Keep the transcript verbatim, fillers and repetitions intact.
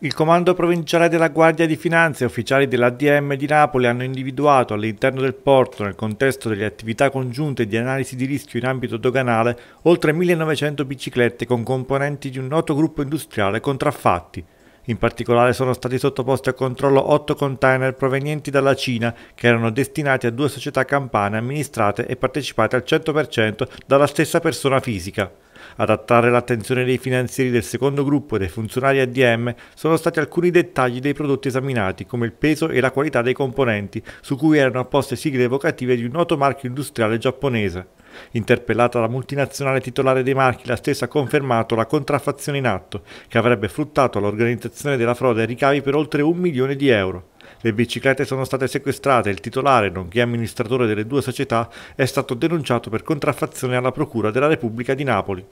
Il Comando Provinciale della Guardia di Finanza e ufficiali dell'A D M di Napoli hanno individuato all'interno del porto, nel contesto delle attività congiunte di analisi di rischio in ambito doganale, oltre millenovecento biciclette con componenti di un noto gruppo industriale contraffatti. In particolare sono stati sottoposti a controllo otto container provenienti dalla Cina che erano destinati a due società campane amministrate e partecipate al cento per cento dalla stessa persona fisica. Ad attrarre l'attenzione dei finanzieri del secondo gruppo e dei funzionari A D M sono stati alcuni dettagli dei prodotti esaminati, come il peso e la qualità dei componenti, su cui erano apposte sigle evocative di un noto marchio industriale giapponese. Interpellata la multinazionale titolare dei marchi, la stessa ha confermato la contraffazione in atto, che avrebbe fruttato all'organizzazione della frode ricavi per oltre un milione di euro. Le biciclette sono state sequestrate e il titolare, nonché amministratore delle due società, è stato denunciato per contraffazione alla Procura della Repubblica di Napoli.